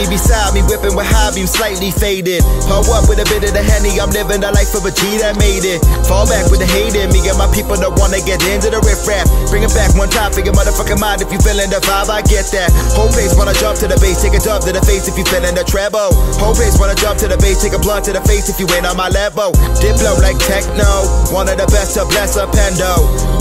lady beside me, whipping with high beams, slightly faded. Pull up with a bit of the Henny, I'm living the life of a G that made it. Fall back with the hate in me, and my people don't wanna get into the riff-raff. Bring it back one topic, your motherfucking mind. If you feeling the vibe, I get that. Whole place wanna jump to the bass, take a jump to the face if you feeling the treble. Whole place wanna jump to the bass, take a blunt to the face if you ain't on my level. Diplo like techno, one of the best to bless a pendo.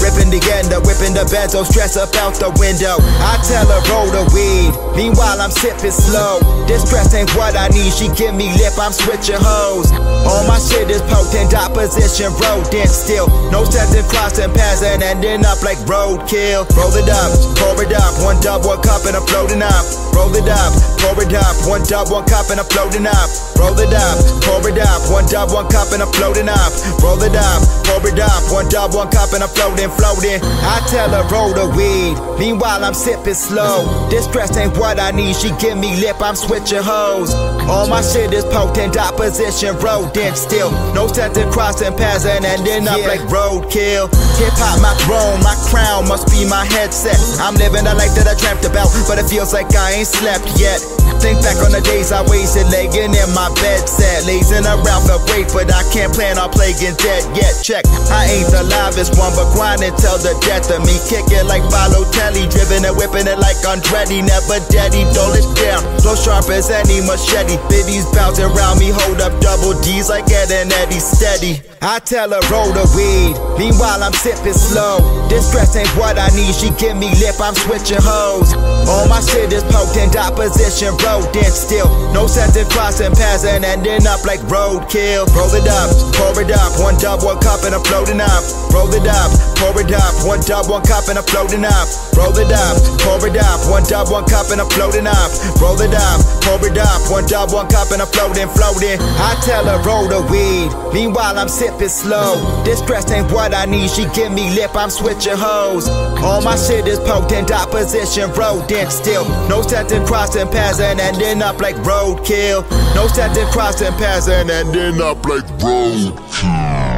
Ripping the endo, whipping the benzo, stress up out the window. I tell her roll the weed, meanwhile I'm sipping slow. This dress ain't what I need, she give me lip, I'm switching hoes. All my shit is potent, opposition rodent still. No sense in crossing paths and ending up like roadkill. Roll it up, pour it up, one dub, one cup and I'm floating up. Roll it up, pour it up, one dub, one cup and I'm floating up. Roll it up, pour it up, one dub, one cup and I'm floating up. Roll it up, pour it up, one dub, one cup and I'm floating, floating. I tell her roll the weed, meanwhile I'm sipping slow. This dress ain't what I need, she give me lip, I'm switching hoes. All my shit is potent, opposition rodent still. No sense in crossing paths and ending up like roadkill. Hip hop my throne, my crown must be my headset. I'm living the life that I dreamt about, but it feels like I ain't slept yet. Think back on the days I wasted laying in my bed set, lazing around for break, but I can't plan on playing dead yet. Check, I ain't the livest one, but grinding till the death of me. Kick it like Balotelli, driven and whipping it like Andretti. Never daddy, dull it down, so sharp as any machete. Biddies bouncing around me, hold up double D's like Ed and Eddie steady. I tell her roll the weed, meanwhile I'm sipping slow. This dress ain't what I need, she give me lip, I'm switching hoes. All my shit is potent, opposition rodent still. No sense in crossing paths and ending up like roadkill. Roll it up, pour it up, one dub, one cup and I'm floating up. Roll it up, pour it up, one dub, one cup and I'm floating up. Roll it up, pour it up, one dub, one cup and I'm floating up. Roll it up, pour it up, one dub, one cup and I'm floating, floating. I tell her roll the weed, meanwhile I'm sipping slow. This dress ain't what I need, she give me lip, I'm switching hoes. All my shit is potent, opposition rodent still. No sense in crossing paths and ending up like roadkill. No sense in crossing paths and ending up like roadkill.